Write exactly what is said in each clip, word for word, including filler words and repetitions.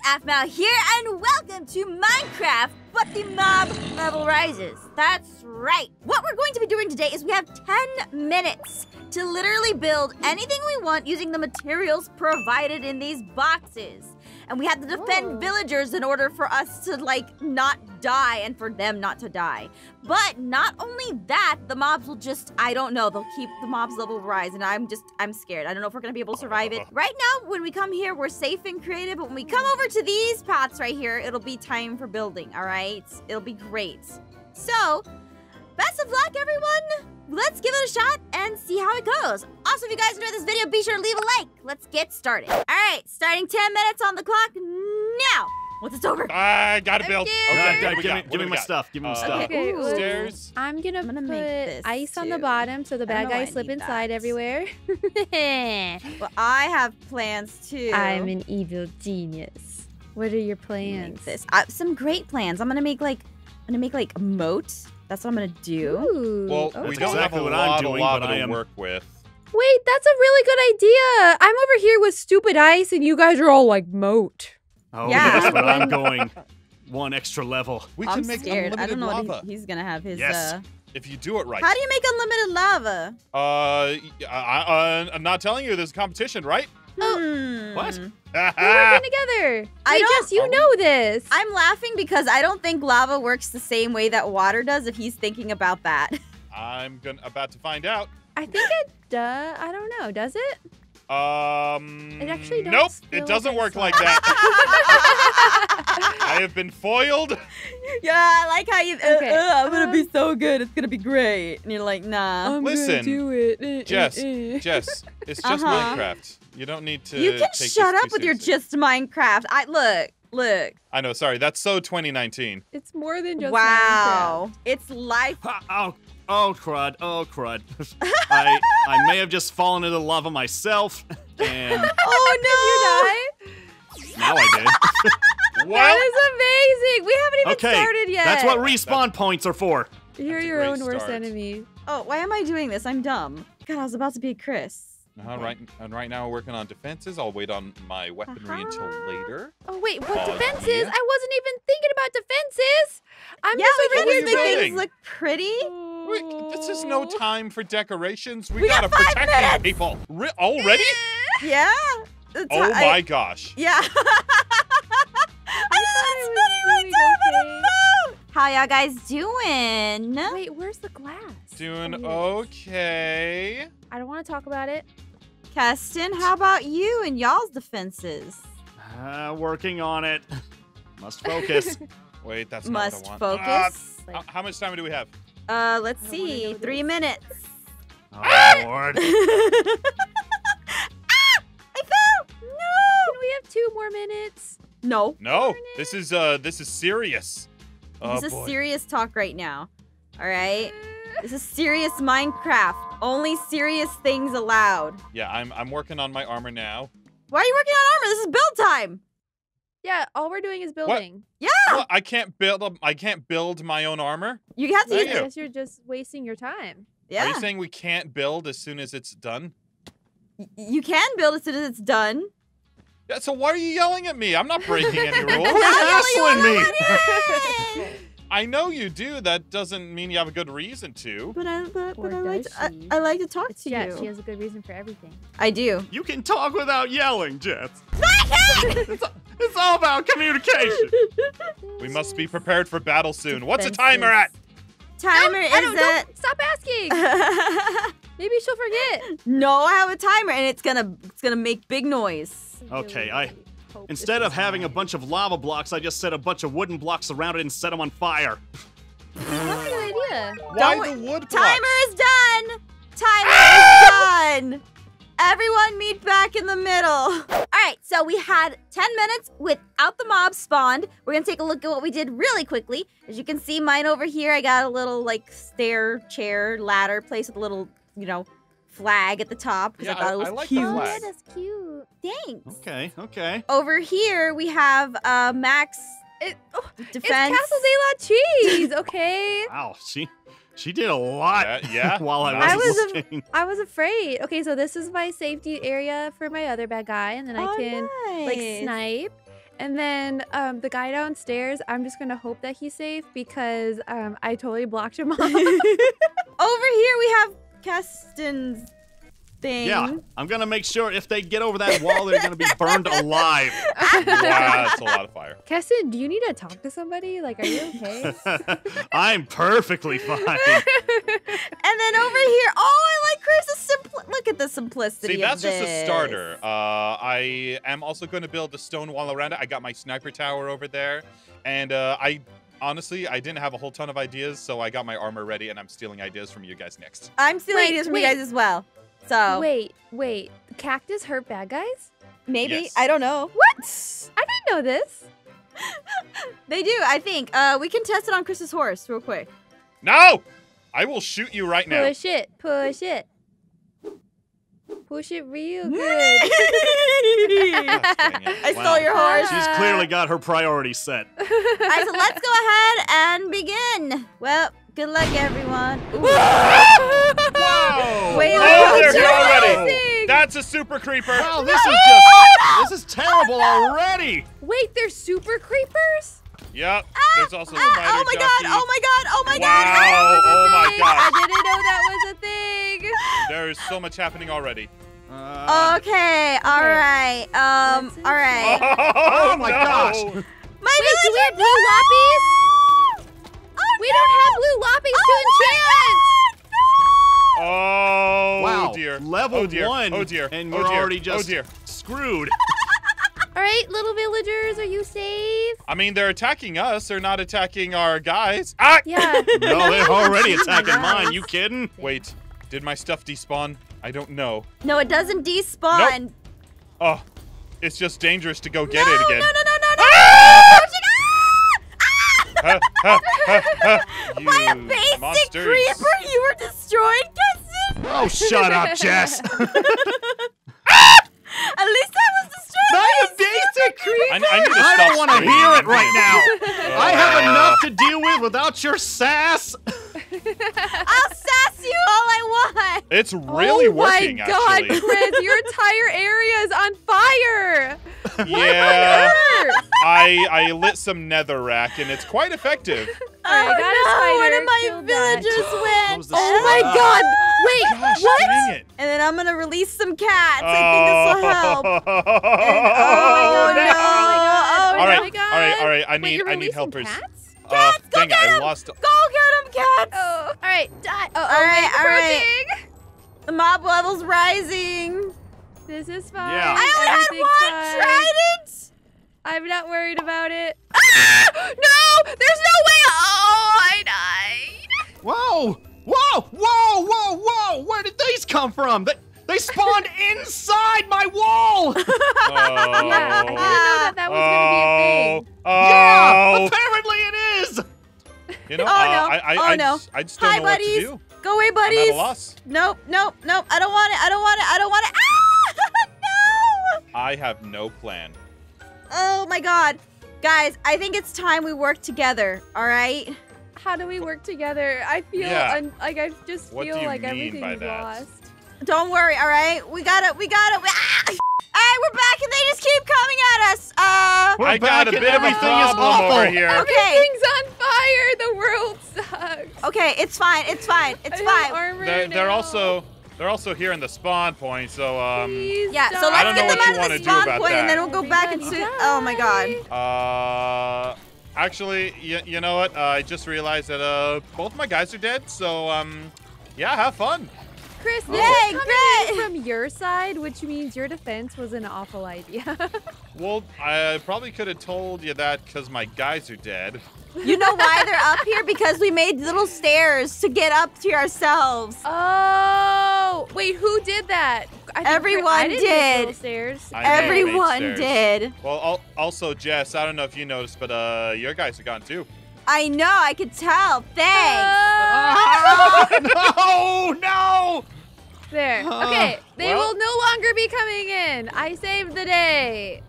guys, Aphmau here, and welcome to Minecraft, but the mob level rises. That's right. What we're going to be doing today is we have ten minutes to literally build anything we want using the materials provided in these boxes. And we have to defend Ooh. villagers in order for us to, like, not die and for them not to die. But not only that, the mobs will just, I don't know, they'll keep the mobs level rise. And I'm just, I'm scared. I don't know if we're going to be able to survive it. Right now, when we come here, we're safe and creative. But when we come over to these pots right here, it'll be time for building, all right? It'll be great. So, best of luck, everyone. Let's give it a shot and see how it goes. Also, if you guys enjoyed this video, be sure to leave a like. Let's get started. All right, starting ten minutes on the clock now. Once it's over. I gotta I'm build. Okay, okay, give me, give me my got? stuff. Give me uh, my stuff. Okay, ooh. Stairs. I'm gonna, I'm gonna put make this ice too. on the bottom so the bad guys slip and that. slide everywhere. Well, I have plans too. I'm an evil genius. What are your plans? Make this. I, some great plans. I'm gonna make like, I'm gonna make like a moat. That's what I'm gonna do. Ooh, well, okay. we don't exactly have a what lot I'm doing, of lava but I am... to work with. Wait, that's a really good idea. I'm over here with stupid ice, and you guys are all like moat. Oh, yeah. That's where I'm going. One extra level. We I'm can make scared. unlimited lava. I don't know lava. What he, he's gonna have his. Yes. Uh... If you do it right. How do you make unlimited lava? Uh, I, I, I'm not telling you. There's a competition, right? Oh. What? We're working together. I Wait, Jess, you know this. I'm laughing because I don't think lava works the same way that water does. If he's thinking about that, I'm gonna about to find out. I think it does. I don't know. Does it? Um. It actually does. Nope. It doesn't work like that. I have been foiled. Yeah, I like how you. Uh, okay. uh, I'm gonna um, be so good. It's gonna be great. And you're like, nah. I'm Listen, gonna do it. Jess, Jess, it's just uh-huh. Minecraft. You don't need to. You can take shut up with seriously. your just Minecraft. I look, look. I know. Sorry, that's so twenty nineteen. It's more than just. Wow, Minecraft. It's life. Ha, oh, oh crud! Oh crud! I I may have just fallen into lava myself. And oh no! Did you die? Now I did. Well, that is amazing. We haven't even okay, started yet. That's what respawn that's, points are for. You're your own start. worst enemy. Oh, why am I doing this? I'm dumb. God, I was about to be Chris. Uh-huh, right, and right now we're working on defenses. I'll wait on my weaponry uh-huh. until later. Oh wait, what uh, defenses? Yeah. I wasn't even thinking about defenses. I'm yeah, just over here making things look pretty. Wait, this is no time for decorations. We, we gotta got protect minutes. these people. Re already? Yeah. It's oh my I, gosh. Yeah. I, I thought it was How y'all guys doing? Wait, where's the glass? Doing okay. I don't want to talk about it. Keston, how about you and y'all's defenses? Uh, working on it. Must focus. Wait, that's not Must what I want. focus. Uh, like, how much time do we have? Uh, let's see. Three this. minutes. Oh, ah! Lord. Ah! I fell! No! Can we have two more minutes? No. No. This is, uh, this is serious. Oh, this is boy. serious talk right now, all right? This is serious Minecraft. Only serious things allowed. Yeah, I'm I'm working on my armor now. Why are you working on armor? This is build time. Yeah, all we're doing is building. What? Yeah. Well, I can't build. I can't build my own armor. You have to. Use you? I guess you're just wasting your time. Yeah. Are you saying we can't build as soon as it's done? Y you can build as soon as it's done. Yeah, so why are you yelling at me? I'm not breaking any rules. Who's hassling me? I know you do. That doesn't mean you have a good reason to. But I, but, but I, like, to, I, I like to talk it's to Jess. you. She has a good reason for everything. I do. You can talk without yelling, Jess. it's, it's all about communication. We must be prepared for battle soon. What's the timer at? Timer no, is I don't, at... Don't stop asking. Maybe she'll forget. No, I have a timer, and it's gonna it's gonna make big noise. Okay, I instead of having a bunch of lava blocks, I just set a bunch of wooden blocks around it and set them on fire. That's a good idea. Why don't, the wood blocks? Timer is done. Timer ah! is done. Everyone meet back in the middle. All right, so we had ten minutes without the mob spawned. We're gonna take a look at what we did really quickly. As you can see, mine over here, I got a little like stair, chair, ladder place with a little, you know, flag at the top. Yeah, I thought I, it was I like cute. Oh, yeah, that's cute. Thanks. Okay, okay. Over here, we have uh, Max it, oh, defense. It's Castle de la Cheese, okay? Wow, she... She did a lot uh, yeah. while I, I was looking. I was afraid. Okay, so this is my safety area for my other bad guy, and then oh, I can nice. like snipe. And then um, the guy downstairs, I'm just going to hope that he's safe because um, I totally blocked him off. Over here we have Keston's thing. Yeah, I'm going to make sure if they get over that wall, they're going to be burned alive. Wow, that's a lot of fire. Keston, do you need to talk to somebody? Like, are you okay? I'm perfectly fine. And then over here, oh, I like Chris's simpl- look at the simplicity of this. See, that's just a starter. Uh, I am also going to build a stone wall around it. I got my sniper tower over there. And uh, I... Honestly, I didn't have a whole ton of ideas, so I got my armor ready, and I'm stealing ideas from you guys next. I'm stealing wait, ideas from wait. you guys as well. So wait, wait, cactus hurt bad guys? Maybe yes. I don't know. What? I didn't know this. They do, I think. Uh, we can test it on Chris's horse real quick. No, I will shoot you right now. Push it, push it, push it real good. I wow. stole your horse. She's clearly got her priorities set. All right, so let's go ahead and begin. Well, good luck, everyone. Wow! Wait, oh, they're already. That's a super creeper. Wow, this no! is just this is terrible oh, no. already. Wait, they're super creepers? Yep. Ah, There's also ah, the spider oh my ducky. god! Oh my god! Oh my wow. god! Wow! Oh my god! I didn't know that was a thing. There is so much happening already. Uh, okay. All okay. right. Um. All right. Oh, oh my no. gosh. My Wait, do we have blue no! loppies? Oh, we no! don't have blue loppies oh, to enchant! No! Oh, wow. dear. Level oh, dear. one, oh, dear. and we're oh, dear. already just oh, dear. screwed. All right, little villagers, are you safe? I mean, they're attacking us. They're not attacking our guys. Ah! Yeah. No, they're already attacking mine. You kidding? Wait, did my stuff despawn? I don't know. No, it doesn't despawn. Nope. Oh, it's just dangerous to go get no, it again. No, no, no, no, no. Ah! no Ha, ha, ha, ha. By a basic monsters. creeper, you were destroyed, Keston! Oh, shut up, Jess! At least I was destroyed by a basic creeper! I, I, need to I don't want to hear it right now! I have enough to deal with without your sass! I'll sass you all I want! It's really oh working, actually. Oh my god, Chris, your entire area is on fire! Yeah, I I lit some netherrack and it's quite effective. Oh, I got no, a spider. One of my Killed villagers went. Oh my up. god! Wait, Gosh, what? And then I'm gonna release some cats. Oh. I think this will help. And, oh, oh no! no. Oh, all right, oh my god. all right, all right. I need Wait, you're I need helpers. Cats? Cats, uh, go dang get it, I lost Go get them, cats! Oh, all right, die. Oh, all oh, right, all right. The mob level's rising. This is fine. Yeah. I only had one trident! I'm not worried about it. Ah! No! There's no way! Oh, I died! Whoa! Whoa! Whoa! Whoa! Whoa! Where did these come from? They, they spawned inside my wall! Oh. Yeah, I didn't know that that was oh. going to be a thing. Oh. Yeah! Apparently it is! You know, oh, uh, no. I, I, oh, I'd, no. I'd still Hi, know buddies. what to do. Go away, buddies. I'm at a loss. Nope, nope, nope. I don't want it. I don't want it. I don't want it. Ah! I have no plan. Oh my god. Guys, I think it's time we work together, all right? How do we work together? I feel yeah. un like I just what feel like everything's lost. Don't worry, all right? We got it, we got it. We ah! All right, we're back and they just keep coming at us. Uh, we're I got a bit of everything is awful over here. Okay. Everything's on fire, the world sucks. Okay, it's fine, it's fine, it's I fine. They're, they're also... They're also here in the spawn point, so um. Please yeah, so let's get them out of the spawn point, that. and then we'll go oh back and see. Oh my god. Uh, actually, you, you know what? Uh, I just realized that uh, both my guys are dead, so um, yeah, have fun. Chris, oh. yay, great. From your side, which means your defense was an awful idea. Well, I probably could have told you that because my guys are dead. You know why they're up here? Because we made little stairs to get up to ourselves. Oh, wait, who did that? I Everyone I didn't did. Make little stairs. I Everyone made stairs. did. Well, also, Jess, I don't know if you noticed, but uh, your guys are gone too. I know, I could tell. Thanks. Oh. No, no. There. Okay, they well. will no longer be coming in. I saved the day.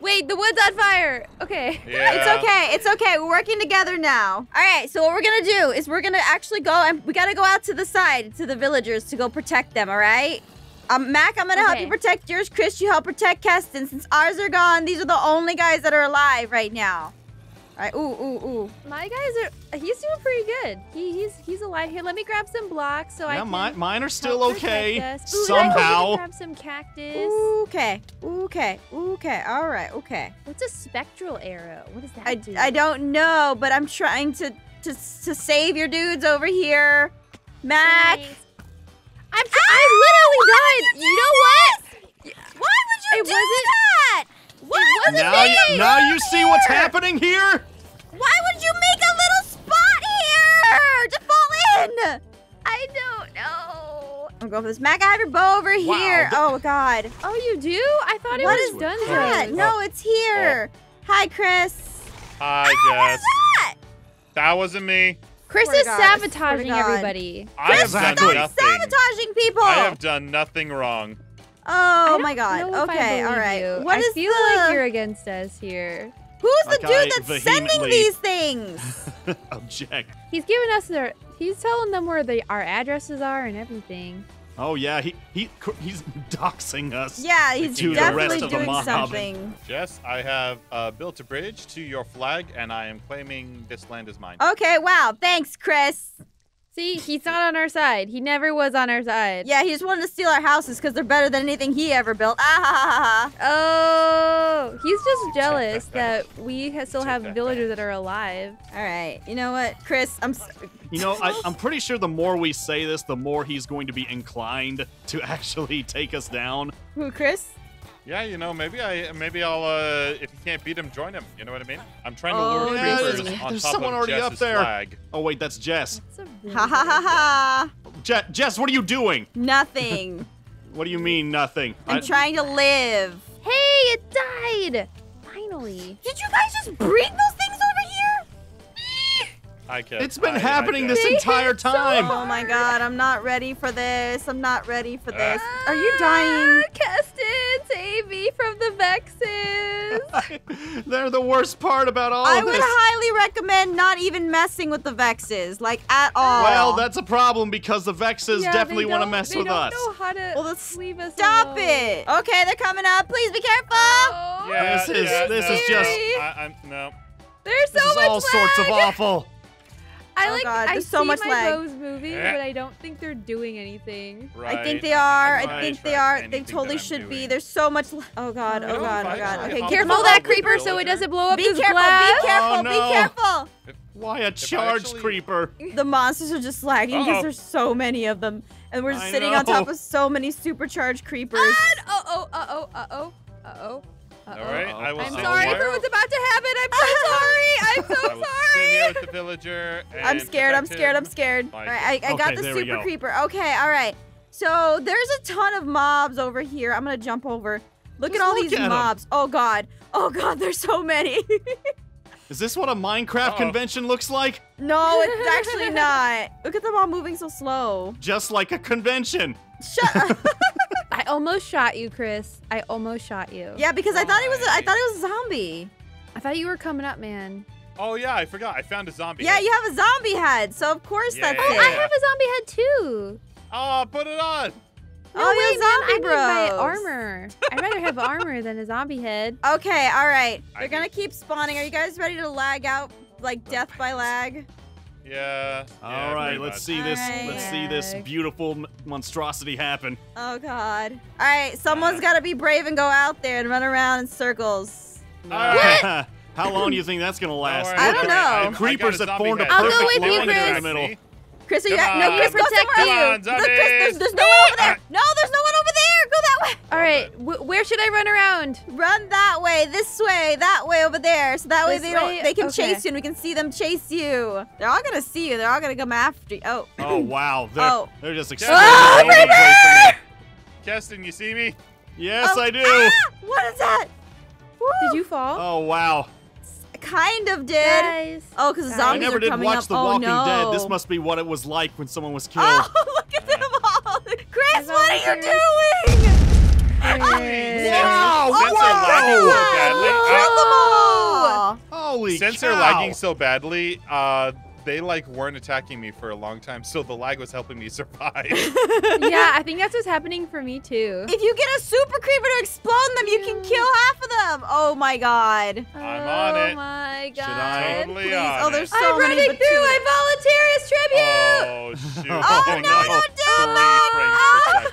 Wait, the wood's on fire. Okay. Yeah. It's okay. It's okay. We're working together now. All right. So what we're going to do is we're going to actually go and we got to go out to the side to the villagers to go protect them. All right. Um, Mac, I'm gonna okay. help you protect yours. Chris, you help protect Keston. Since ours are gone, these are the only guys that are alive right now. All right, ooh, ooh, ooh. My guys are, he's doing pretty good. He, he's he's alive. Here, let me grab some blocks so yeah, I can my, mine are still okay, ooh, somehow. Ooh, grab some cactus. Ooh, okay, ooh, okay, ooh, okay, all right, okay. What's a spectral arrow? What does that I, do? I don't know, but I'm trying to, to, to save your dudes over here. Mac. Thanks. I'm ah! I literally died. You, you know this? What? Why would you it do wasn't, that? What? It wasn't now, me. Now you see here. What's happening here? Why would you make a little spot here to fall in? I don't know. I'm going for this. Mac, I have your bow over wow. here. Oh, God. Oh, you do? I thought it what was done that? That? No, it's here. Oh. Hi, Chris. Hi, ah, Jess. That? that wasn't me. Chris is sabotaging everybody. I Chris, have done nothing. sabotaging people. I have done nothing wrong. Oh my God. Okay, all right. You. What I is feel the... like you're against us here. Who's like the dude I that's vehemently... sending these things? Object. He's giving us their. He's telling them where the our addresses are and everything. Oh yeah, he he he's doxing us. Yeah, he's to definitely the rest doing of the mob. something. Jess, I have uh, built a bridge to your flag, and I am claiming this land is mine. Okay, wow, thanks, Chris. See, he's not on our side. He never was on our side. Yeah, he just wanted to steal our houses because they're better than anything he ever built. Ah ha ha ha. Oh, he's just jealous that, that we still have villagers that, that are alive. All right, you know what, Chris? I'm. So you know, I, I'm pretty sure the more we say this, the more he's going to be inclined to actually take us down. Who, Chris? Yeah, you know, maybe I, maybe I'll, uh, if you can't beat him, join him. You know what I mean? I'm trying to lure oh, yeah, creepers there's, on there's top someone of already Jess's up there. flag. Oh wait, that's Jess. That's ha ha ha ha! Je Jess, what are you doing? Nothing. What do you mean nothing? I'm I trying to live. Hey, it died! Finally. Did you guys just bring those things over here? I can't. It's been I, happening I this they entire time. So oh my God, I'm not ready for this. I'm not ready for this. Uh, are you dying? Keston! Save me from the Vexes. They're the worst part about all I of this. I would highly recommend not even messing with the Vexes, like at all. Well, that's a problem because the Vexes yeah, definitely want to mess with us. They don't know how to well, leave us stop alone. it. Okay, they're coming up. Please be careful. Oh, yeah, this is yeah, this no, is just. I, I'm, no. There's so this is much all lag. sorts of awful. I oh like. God, I see so much my lag. bows moving, yeah. but I don't think they're doing anything. Right. I think they are. I, I think they are. They totally should doing. be. There's so much. Oh God. Oh God. Oh God. Okay, careful that creeper, so it doesn't blow up his glass. Be careful. Be careful. Be careful. If, Why a charged actually... creeper? The monsters are just lagging because uh -oh. there's so many of them, and we're just I sitting know. on top of so many supercharged creepers. Uh oh. Uh oh. Uh oh. Uh oh. Uh-oh. All right, I will I'm sorry for what's about to happen. I'm so sorry. I'm so sorry. I will sit here with the villager and I'm scared. I'm scared. I'm scared. All right, I, I okay, got the super creeper. Okay, all right. So there's a ton of mobs over here. I'm gonna jump over. Look Just at all look these at mobs. Them. Oh God. Oh God. There's so many. Is this what a Minecraft Uh-oh. convention looks like? No, it's actually not. Look at them all moving so slow. Just like a convention. Shut up. I almost shot you, Chris. I almost shot you. Yeah, because oh, I thought it was a, I thought it was a zombie. I thought you were coming up, man. Oh yeah, I forgot. I found a zombie. Yeah, head. you have a zombie head, so of course yeah, that's yeah, it. Oh, I have a zombie head too. Oh, put it on. No, oh, wait, man, zombie I need my armor. I'd rather have armor than a zombie head. Okay, all right. They're gonna keep spawning. Are you guys ready to lag out like death by lag? Yeah. All yeah, right, let's much. see this. Right. Let's see this beautiful monstrosity happen. Oh God! All right, someone's got to be brave and go out there and run around in circles. Right. What? How long do you think that's gonna last? Right. I don't know. I, I, creepers I have formed a perfect I'll go with you, Chris. in the middle. Chris, are you at? No, Chris, go somewhere else. Look, Chris, there's, there's no one over there. No, there's no one over there. Go that way. All right, w where should I run around? Run that way, this way, that way, over there. So that way they don't, they can chase you and we can see them chase you. They're all gonna see you. They're all gonna come after you. Oh. Oh wow. They're, oh. They're just exploding. Oh, creeper! Keston, you see me? Yes, oh. I do. Ah, what is that? Woo. Did you fall? Oh wow. Kind of did. Guys. Oh, because zombies are coming up. I never did watch up. The Walking oh, no. Dead. This must be what it was like when someone was killed. Oh, look at them all! Chris, what are you doing? Wow! Wow! Look at them all! Holy cow! Since they're lagging so badly, uh, they like weren't attacking me for a long time, so the lag was helping me survive. Yeah, I think that's what's happening for me too. If you get a super creeper to explode them, you can kill half of them. Oh my god. I'm on it. Oh my god. Should I? Totally on oh, there's so I'm many. I'm running through. I volunteer as tribute. Oh shoot. Oh, oh no, like don't do it. Three frames per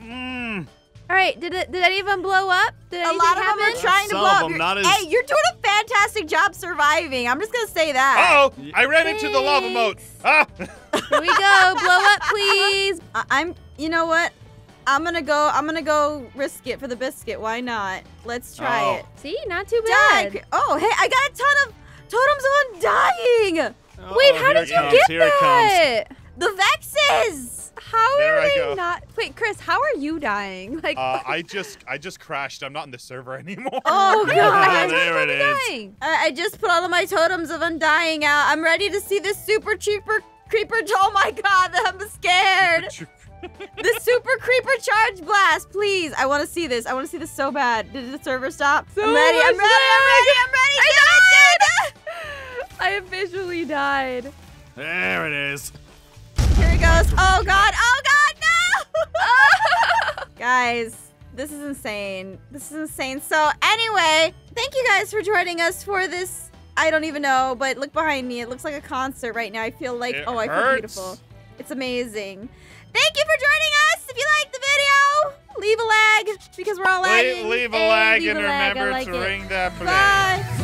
second. Mm. All right, did it, did any of them blow up? Did a lot of happen? them are trying Some to blow up. You're, not as... Hey, you're doing a fantastic job surviving. I'm just gonna say that. Uh oh, I ran Thanks. into the lava moat. Ah. Here we go. Blow up, please. I I'm. You know what? I'm gonna go. I'm gonna go risk it for the biscuit. Why not? Let's try oh. it. See, not too bad. Doug. Oh, hey, I got a ton of totems of undying. Oh, Wait, how did you comes, get that? The vexes. How there are they not? Wait, Chris, how are you dying? Like uh, I just, I just crashed. I'm not in the server anymore. Oh god! There it is. I, I just put all of my totems of undying out. I'm ready to see this super cheaper creeper. Oh my god! I'm scared. The super creeper charge blast, please. I want to see this. I want to see this so bad. Did the server stop? So I'm ready. I'm ready. I'm ready. I'm ready. I died. I officially died. There it is. Here it goes. Oh god. Oh god. No. Guys, this is insane. This is insane. So anyway, thank you guys for joining us for this. I don't even know, but look behind me. It looks like a concert right now. I feel like it oh, hurts. I feel beautiful. It's amazing. Thank you for joining us. If you liked the video, leave a lag because we're all lagging. Leave a lag and, and remember like to it. ring that bell. Bye.